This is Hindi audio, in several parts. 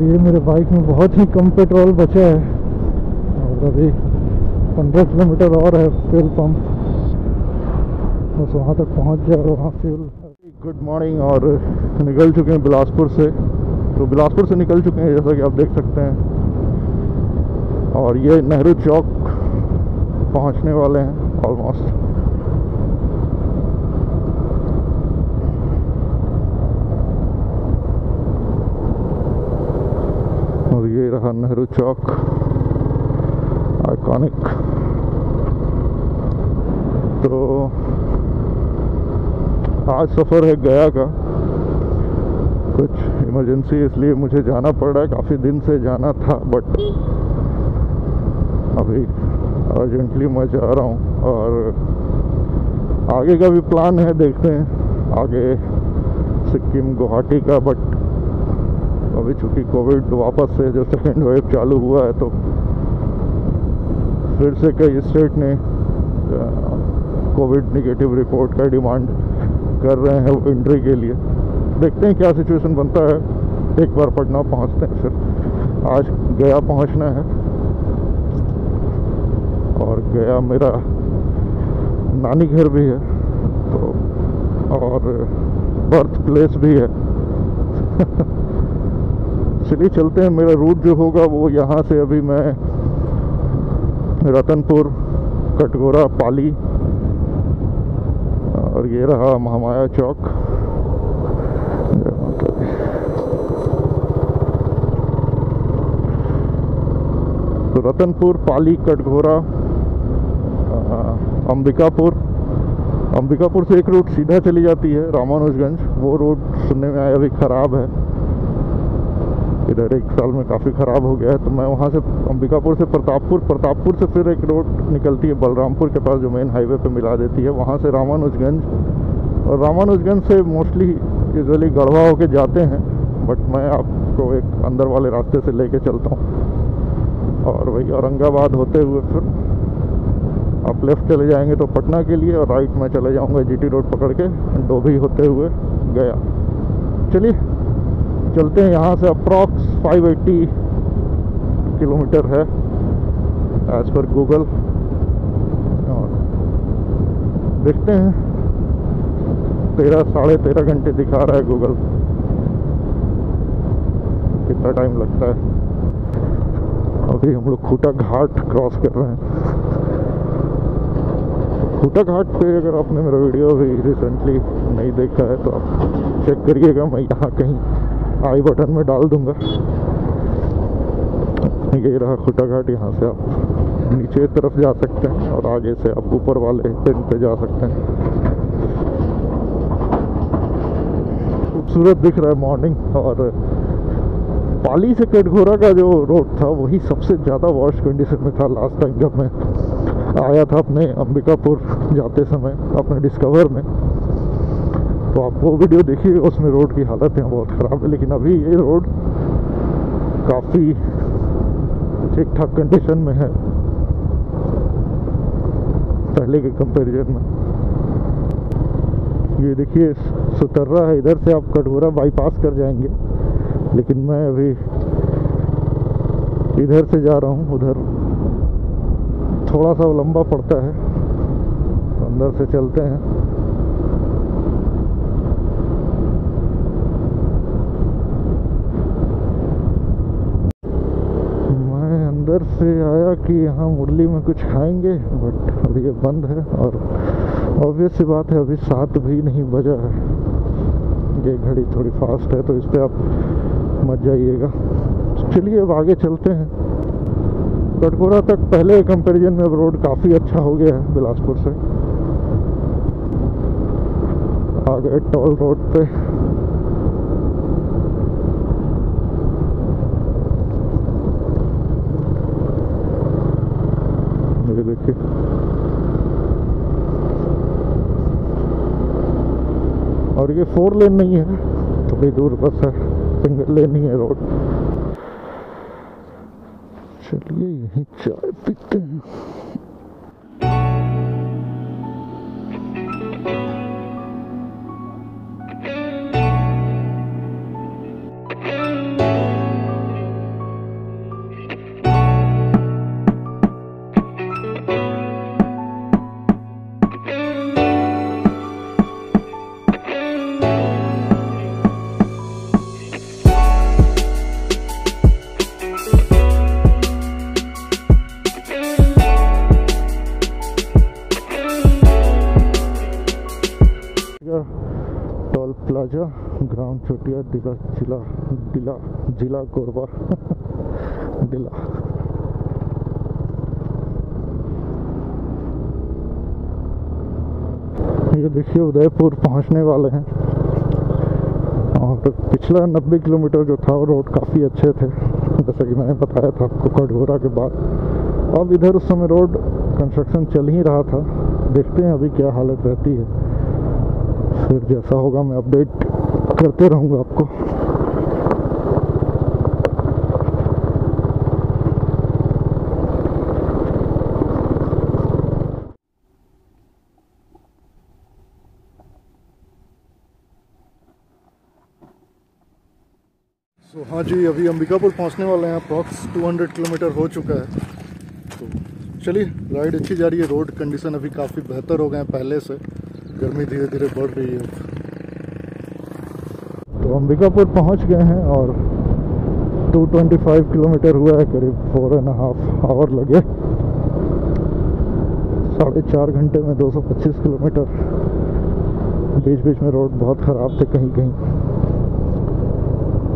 ये मेरे बाइक में बहुत ही कम पेट्रोल बचा है और अभी 15 किलोमीटर और है फ्यूल पंप, बस वहाँ तक पहुँच गया और वहाँ फ्यूल। गुड मॉर्निंग, और निकल चुके हैं बिलासपुर से, तो बिलासपुर से निकल चुके हैं जैसा कि आप देख सकते हैं, और ये नेहरू चौक पहुँचने वाले हैं ऑलमोस्ट। ये रहा नेहरू चौक, आइकॉनिक। तो आज सफ़र है गया का, कुछ इमरजेंसी इसलिए मुझे जाना पड़ रहा है, काफ़ी दिन से जाना था बट अभी अर्जेंटली मैं जा रहा हूँ। और आगे का भी प्लान है, देखते हैं आगे सिक्किम गुवाहाटी का, बट अभी चूँकि कोविड वापस से जो सेकेंड वेव चालू हुआ है तो फिर से कई स्टेट ने कोविड नेगेटिव रिपोर्ट का डिमांड कर रहे हैं एंट्री के लिए। देखते हैं क्या सिचुएशन बनता है, एक बार पटना पहुंचते हैं, फिर आज गया पहुंचना है। और गया मेरा नानी घर भी है तो, और बर्थ प्लेस भी है। चलिए चलते हैं, मेरा रूट जो होगा वो यहाँ से अभी मैं रतनपुर, कटघोरा, पाली, और ये रहा महामाया चौक। तो रतनपुर, पाली, कटघोरा, अंबिकापुर। अंबिकापुर से एक रूट सीधा चली जाती है रामानुजगंज, वो रूट सुनने में आया अभी ख़राब है, इधर एक साल में काफ़ी ख़राब हो गया है। तो मैं वहाँ से अंबिकापुर से प्रतापपुर, प्रतापपुर से फिर एक रोड निकलती है बलरामपुर के पास जो मेन हाईवे पे मिला देती है, वहाँ से रामानुजगंज, और रामानुजगंज से मोस्टली यूजुअली गढ़वा होके जाते हैं, बट मैं आपको एक अंदर वाले रास्ते से लेके चलता हूँ। और वही औरंगाबाद होते हुए फिर आप लेफ़्ट चले जाएँगे तो पटना के लिए, और राइट में चले जाऊँगा GT रोड पकड़ के डोभी होते हुए गया। चलिए चलते हैं, यहाँ से अप्रॉक्स 580 किलोमीटर है एज पर गूगल, और देखते हैं 13 साढ़े 13 घंटे दिखा रहा है गूगल, कितना टाइम लगता है। अभी हम लोग खूटा घाट क्रॉस कर रहे हैं। खूटा घाट पे अगर आपने मेरा वीडियो भी रिसेंटली नहीं देखा है तो आप चेक करिएगा, मैं यहाँ कहीं आई बटन में डाल दूंगा। ये रहा खूटा घाट, यहाँ से आप नीचे तरफ जा सकते हैं और आगे से आप ऊपर वाले हिल पे जा सकते हैं। खूबसूरत दिख रहा है मॉर्निंग। और पाली से कटघोरा का जो रोड था वही सबसे ज़्यादा वॉश कंडीशन में था लास्ट टाइम जब मैं आया था अपने अंबिकापुर जाते समय अपने डिस्कवर में, तो आप वो वीडियो देखिए, उसमें रोड की हालत है बहुत ख़राब है, लेकिन अभी ये रोड काफ़ी ठीक ठाक कंडीशन में है पहले के कंपैरिजन में। ये देखिए सुतर्रा है, इधर से आप कटघोरा बाईपास कर जाएंगे, लेकिन मैं अभी इधर से जा रहा हूँ, उधर थोड़ा सा लंबा पड़ता है, तो अंदर से चलते हैं। से आया कि यहाँ मुरली में कुछ खाएंगे बट अभी ये बंद है, और ऑब्वियस सी बात है अभी 7 भी नहीं बजा है, ये घड़ी थोड़ी फास्ट है तो इस पर आप मत जाइएगा। चलिए अब आगे चलते हैं। कटघोरा तक पहले कंपैरिजन में अब रोड काफ़ी अच्छा हो गया है बिलासपुर से। आ गए टोल रोड पे, देखिए और ये 4 लेन नहीं है, थोड़ी दूर बस है, सिंगल लेन ही है रोड। चलिए यहीं चाय पीते हैं। राजा ग्राम चोटिया दिला जिला दिला जिला कोरबा दिला। ये देखिए उदयपुर पहुंचने वाले हैं और पिछला 90 किलोमीटर जो था रोड काफ़ी अच्छे थे, जैसा कि मैंने बताया था आपको कटघोरा के बाद। अब इधर उस समय रोड कंस्ट्रक्शन चल ही रहा था, देखते हैं अभी क्या हालत रहती है, फिर जैसा होगा मैं अपडेट करते रहूँगा आपको। So, हाँ जी, अभी अंबिकापुर पहुँचने वाले हैं, अप्रॉक्स 200 किलोमीटर हो चुका है। तो चलिए, राइड अच्छी जा रही है, रोड कंडीशन अभी काफ़ी बेहतर हो गए हैं पहले से, गर्मी धीरे धीरे बढ़ रही है। तो अंबिकापुर पहुंच गए हैं और 225 किलोमीटर हुआ है, करीब 4.5 आवर लगे, 4.5 घंटे में 225 किलोमीटर। बीच बीच में रोड बहुत ख़राब थे कहीं कहीं,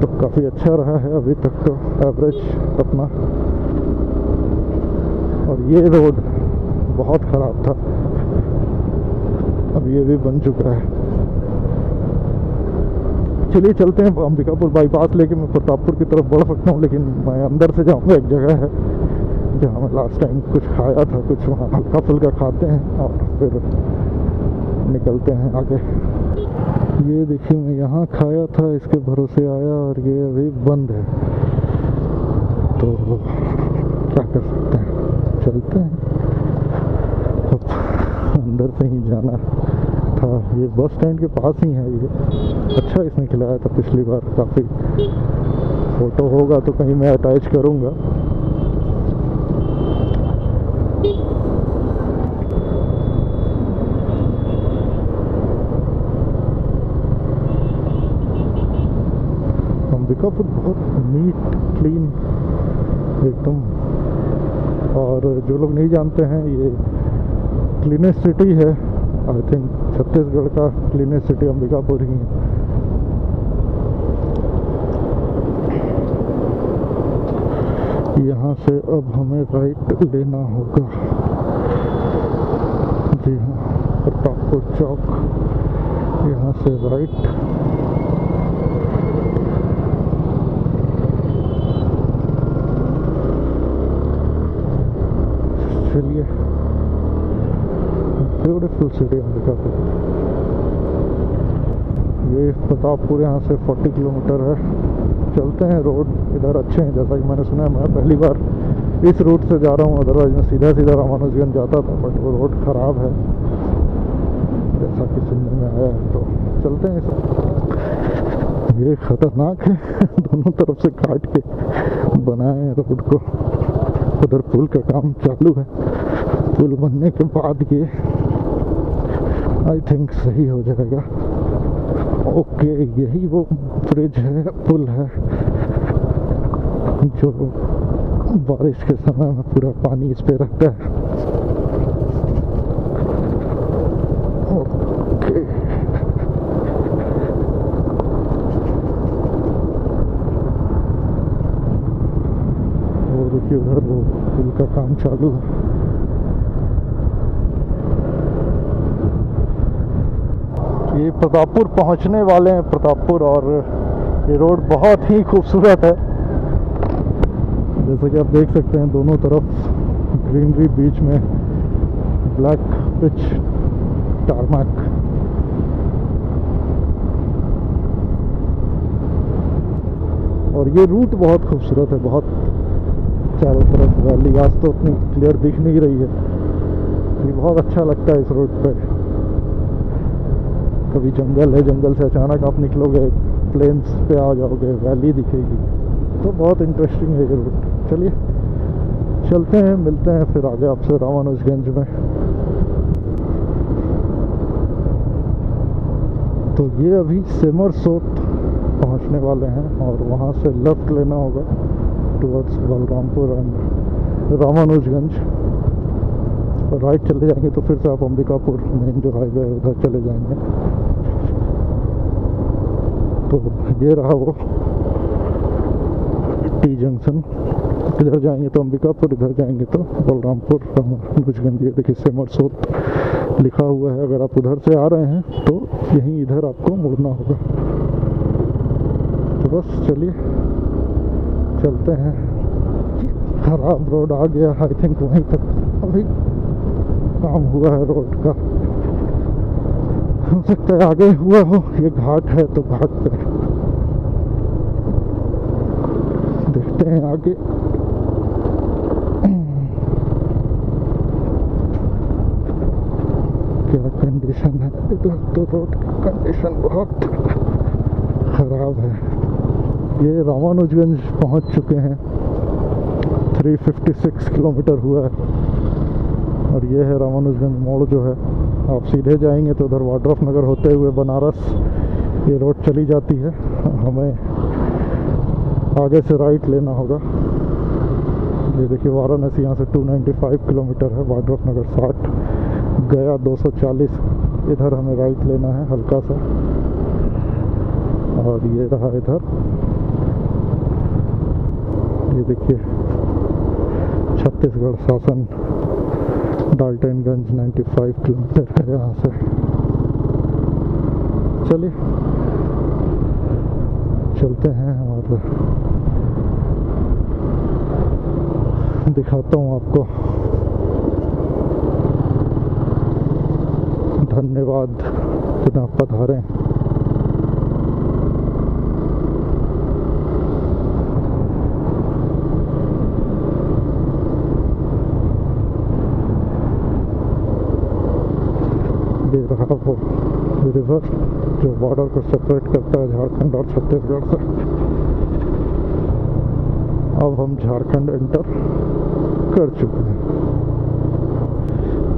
तो काफ़ी अच्छा रहा है अभी तक तो एवरेज अपना। और ये रोड बहुत ख़राब था, अब ये भी बन चुका है। चलिए चलते हैं, अंबिकापुर बाईपास लेके मैं प्रतापपुर की तरफ बढ़ सकता हूँ, लेकिन मैं अंदर से जाऊँगा। एक जगह है जहाँ मैं लास्ट टाइम कुछ खाया था, कुछ वहाँ हल्का फुल्का खाते हैं और फिर निकलते हैं आगे। ये देखिए, मैं यहाँ खाया था, इसके भरोसे आया और ये अभी बंद है, तो क्या कर सकते हैं, चलते हैं। अंदर से ही जाना था, ये बस स्टैंड के पास ही है ये। अच्छा, इसने खिलाया था पिछली बार काफ़ी, फोटो होगा तो कहीं मैं अटैच करूँगा। अंबिकापुर बहुत नीट क्लीन एकदम, और जो लोग नहीं जानते हैं, ये क्लीनेस्ट सिटी है आई थिंक, छत्तीसगढ़ का क्लीनेस्ट सिटी अंबिकापुर ही है। यहाँ से अब हमें राइट लेना होगा, जी हाँ, टॉप चौक, यहाँ से राइट। चलिए, ब्यूटीफुल सिटी अंबिकापुर। ये प्रतापपुर यहाँ से 40 किलोमीटर है। चलते हैं, रोड इधर अच्छे हैं जैसा कि मैंने सुना है। मैं पहली बार इस रूट से जा रहा हूँ, अदरवाइज मैं सीधा सीधा रामानुजगंज जाता था, बट वो रोड ख़राब है जैसा कि सुनने में आया है। तो चलते हैं इस, ये ख़तरनाक है, दोनों तरफ से काट के बनाए हैं रोड को। उधर पुल का काम चालू है, पुल बनने के बाद ये आई थिंक सही हो जाएगा। ओके, यही वो ब्रिज है, पुल है जो बारिश के समय में पूरा पानी इस पे रहता है। ओके, और देखिए उधर वो पुल का काम चालू है। ये प्रतापपुर पहुंचने वाले हैं, प्रतापपुर, और ये रोड बहुत ही खूबसूरत है, जैसा कि आप देख सकते हैं, दोनों तरफ ग्रीनरी, बीच में ब्लैक पिच टारमैक। और ये रूट बहुत खूबसूरत है, बहुत चारों तरफ वैली, आज तो उतनी क्लियर दिख नहीं रही है, ये बहुत अच्छा लगता है इस रोड पे। कभी जंगल है, जंगल से अचानक आप निकलोगे, प्लेन्स पे आ जाओगे, वैली दिखेगी, तो बहुत इंटरेस्टिंग है ये रूट। चलिए चलते हैं, मिलते हैं फिर आगे आपसे रामानुजगंज में। तो ये अभी सेमरसोत पहुंचने वाले हैं और वहाँ से लेफ्ट लेना होगा towards Balrampur and Ramanujganj. Right चले जाएंगे तो फिर से आप अंबिकापुर मेन जो हाईवे है उधर चले जाएंगे। तो ये रहा वो टी जंक्शन। इधर जाएंगे तो अंबिकापुर, इधर जाएंगे तो बलरामपुर, रामानुजगंज। ये देखिए सेमरसोत लिखा हुआ है। अगर आप उधर से आ रहे हैं तो यहीं इधर आपको मुड़ना होगा। तो बस चलिए चलते हैं। खराब रोड आ गया, आई थिंक वहीं तक अभी काम हुआ है रोड का, हो सकता है आगे हुआ हो। ये घाट है तो घाट पे देखते हैं आगे। कंडीशन है इधर तो, रोड की कंडीशन बहुत खराब है। ये रामानुजगंज पहुंच चुके हैं, 356 किलोमीटर हुआ है। और ये है रामानुजगंज मोड़ जो है। आप सीधे जाएंगे तो उधर वाड्रफ नगर होते हुए बनारस ये रोड चली जाती है। हमें आगे से राइट लेना होगा। ये देखिए वाराणसी यहाँ से 295 किलोमीटर है, वाड्रफ नगर 60, गया 240। इधर हमें राइट लेना है हल्का सा। और ये रहा इधर, ये देखिए छत्तीसगढ़ शासन, डाल्टनगंज 95 किलोमीटर है यहाँ से। चलिए चलते हैं और दिखाता हूँ आपको। धन्यवाद जितना पधारे। ये रहा वो रिवर जो बॉर्डर को सेपरेट करता है झारखंड और छत्तीसगढ़ से। अब हम झारखंड एंटर कर चुके हैं।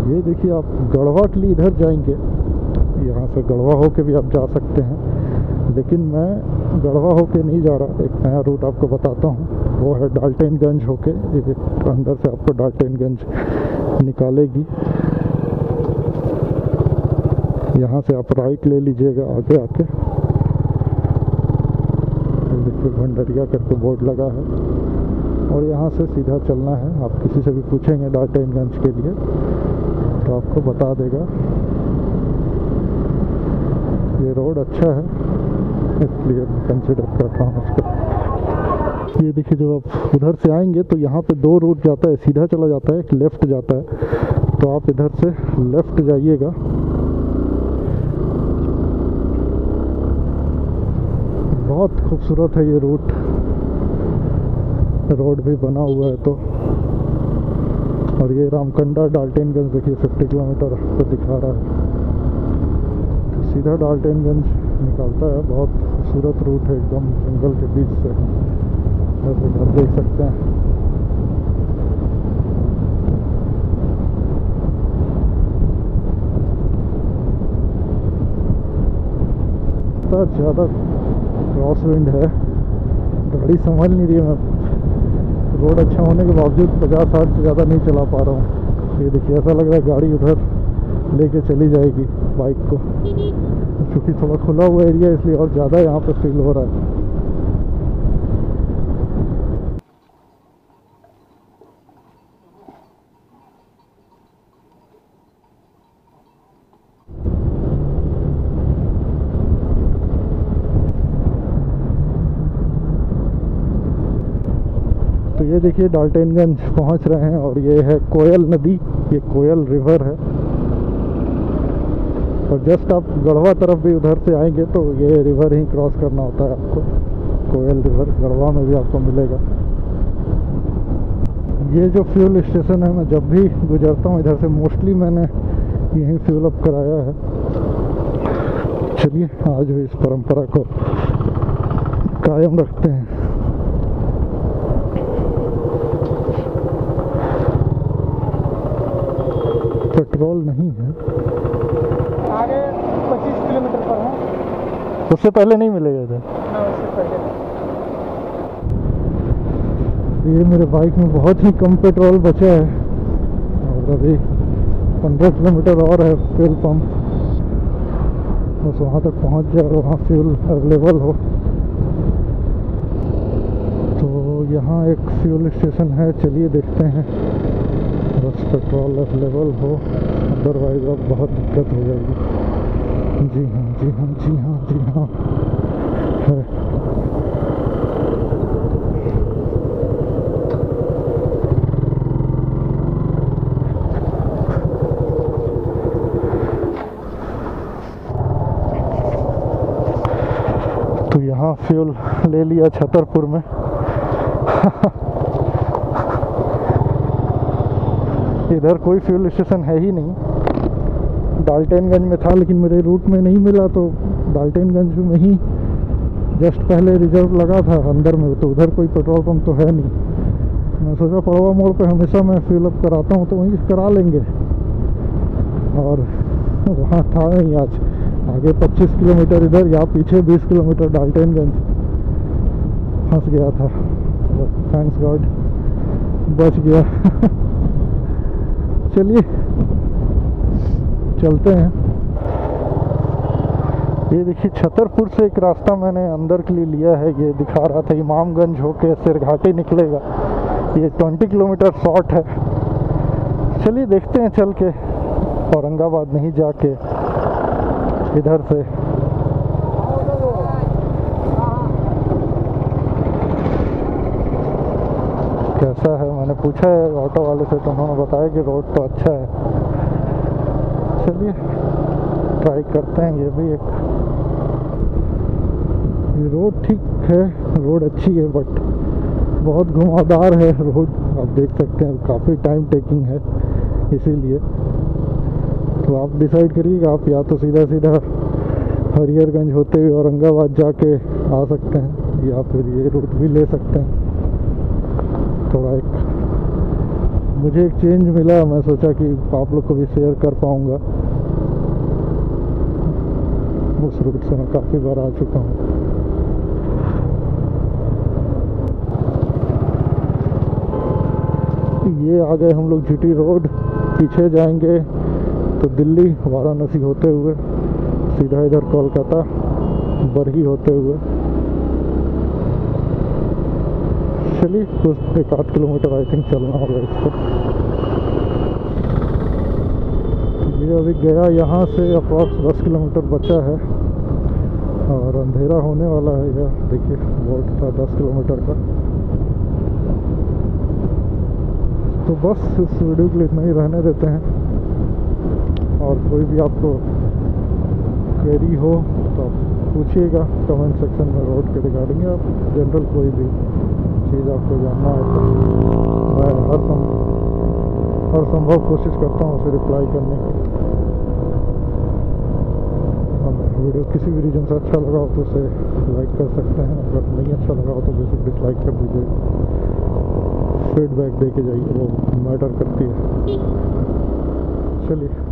ये देखिए आप गढ़वा के लिए इधर जाएंगे, यहाँ से गढ़वा होके भी आप जा सकते हैं, लेकिन मैं गढ़वा होके नहीं जा रहा। एक नया रूट आपको बताता हूँ, वो है डाल्टनगंज होके। ये अंदर से आपको डाल्टनगंज निकालेगी। यहाँ से आप राइट ले लीजिएगा आगे आके। देखिए भंडरिया करके बोर्ड लगा है। और यहाँ से सीधा चलना है। आप किसी से भी पूछेंगे डाल्टनगंज के लिए तो आपको बता देगा। ये रोड अच्छा है इसलिए कंसिडर करता हूँ उसको। ये देखिए जब आप उधर से आएंगे तो यहाँ पे दो रूट जाता है, सीधा चला जाता है, एक लेफ़्ट जाता है। तो आप इधर से लेफ़्ट जाइएगा। बहुत खूबसूरत है ये रूट, रोड भी बना हुआ है। तो और ये रामकंडा डाल्टनगंज देखिए 50 किलोमीटर पर दिखा रहा है। सीधा डाल्टनगंज निकालता है। बहुत खूबसूरत रूट है, एकदम जंगल के बीच से। बस इधर देख सकते हैं इतना ज़्यादा क्रॉस विंड है, गाड़ी संभाल नहीं रही है। मैं रोड अच्छा होने के बावजूद 50-60 से ज़्यादा नहीं चला पा रहा हूँ। ये देखिए ऐसा लग रहा है गाड़ी उधर लेके चली जाएगी बाइक को, क्योंकि थोड़ा खुला हुआ एरिया इसलिए और ज़्यादा यहाँ पर फील हो रहा है। ये देखिए डाल्टनगंज पहुंच रहे हैं। और ये है कोयल नदी, ये कोयल रिवर है। और जस्ट आप गढ़वा तरफ भी उधर से आएंगे तो ये रिवर ही क्रॉस करना होता है आपको। कोयल रिवर गढ़वा में भी आपको मिलेगा। ये जो फ्यूल स्टेशन है, मैं जब भी गुजरता हूँ इधर से मोस्टली मैंने यहीं फ्यूल अप कराया है। चलिए आज भी इस परंपरा को कायम रखते हैं। पेट्रोल नहीं है, आगे 25 किलोमीटर पर है, उससे पहले नहीं मिलेगा इधर। ये मेरे बाइक में बहुत ही कम पेट्रोल बचा है और अभी 15 किलोमीटर और है पेट्रोल पंप। बस वहाँ तक पहुँच जाए और वहाँ फ्यूल अवेलेबल हो। तो यहाँ एक फ्यूल स्टेशन है, चलिए देखते हैं बस पेट्रोल अवेलेबल हो, अदरवाइज अब बहुत दिक्कत हो जाएगी। जी हाँ जी हाँ जी हाँ जी हाँ है। हाँ, फ्यूल ले लिया छतरपुर में। इधर कोई फ्यूल स्टेशन है ही नहीं। डाल्टनगंज में था लेकिन मेरे रूट में नहीं मिला, तो डाल्टनगंज में ही जस्ट पहले रिजर्व लगा था अंदर में, तो उधर कोई पेट्रोल पंप तो है नहीं। मैं सोचा पड़वा मोड़ पे हमेशा मैं फ्यूल अप कराता हूँ तो वहीं करा लेंगे, और वहाँ था नहीं आज। आगे 25 किलोमीटर इधर या पीछे 20 किलोमीटर डाल्टनगंज। फंस गया था, थैंक्स गॉड बच गया। चलिए चलते हैं। ये देखिए छतरपुर से एक रास्ता मैंने अंदर के लिए लिया है, ये दिखा रहा था इमामगंज होके सिरघाटी निकलेगा। ये 20 किलोमीटर शॉर्ट है। चलिए देखते हैं चल के, औरंगाबाद नहीं जाके इधर से। कैसा है मैंने पूछा है ऑटो वाले से, तो उन्होंने बताया कि रोड तो अच्छा है। चलिए ट्राई करते हैं। ये भी एक रोड ठीक है, रोड अच्छी है बट बहुत घुमावदार है रोड, आप देख सकते हैं। काफ़ी टाइम टेकिंग है इसीलिए। तो आप डिसाइड करिएगा, आप या तो सीधा सीधा हरिहरगंज होते हुए औरंगाबाद जाके आ सकते हैं, या फिर ये रूट भी ले सकते हैं। थोड़ा एक मुझे एक चेंज मिला, मैं सोचा कि आप लोग को भी शेयर कर पाऊँगा। उस रूट से मैं काफ़ी बार आ चुका हूँ। ये आ गए हम लोग जीटी रोड, पीछे जाएंगे तो दिल्ली वाराणसी होते हुए सीधा इधर कोलकाता बरही होते हुए। चलिए कुछ 1-8 किलोमीटर आई थिंक चलना होगा इसको। ये अभी गया यहाँ से अप्रॉक्स 10 किलोमीटर बचा है और अंधेरा होने वाला है। यह देखिए बोर्ड था 10 किलोमीटर का। तो बस इस वीडियो के लिए इतना ही रहने देते हैं, और कोई भी आपको क्वेरी हो तो आप पूछिएगा कमेंट सेक्शन में रोड के रिगार्डिंग, आप जनरल कोई भी चीज़ आपको जानना हो तो मैं हर संभव कोशिश करता हूँ उसे रिप्लाई करने की। वीडियो किसी भी रीजन से अच्छा लगा हो तो उसे लाइक कर सकते हैं, अगर नहीं अच्छा लगा हो तो बेसिक डिसलाइक कर दीजिए। फीडबैक दे के जाइए, वो मैटर करती है। चलिए।